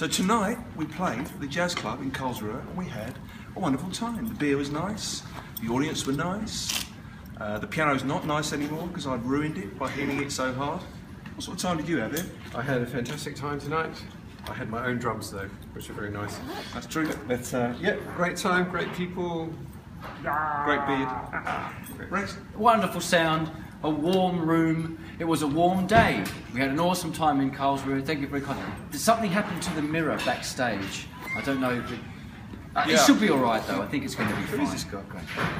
So tonight we played the Jazz Club in Karlsruhe and we had a wonderful time. The beer was nice, the audience were nice, the piano's not nice anymore because I'd ruined it by hitting it so hard. What sort of time did you have, Ed? I had a fantastic time tonight. I had my own drums though, which are very nice. That's true. That's, yeah, great time, great people, great beard. Rex? Wonderful sound, a warm room. It was a warm day. We had an awesome time in Karlsruhe. Thank you very much. Something happened to the mirror backstage. I don't know, but it should be all right though. I think it's going to be fine. Who is this guy?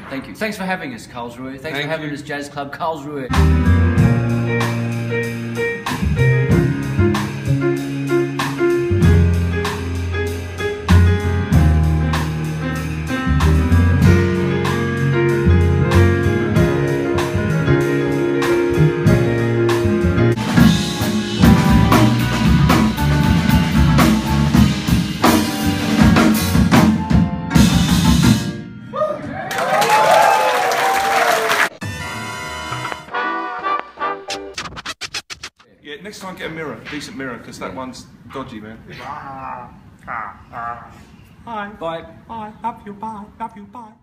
Thank you. Thanks for having us, Karlsruhe. Thanks for having us, Jazz Club Karlsruhe. Yeah, next time get a mirror, a decent mirror, because that one's dodgy, man. Bye. Bye. Love you, bye. Love you, bye.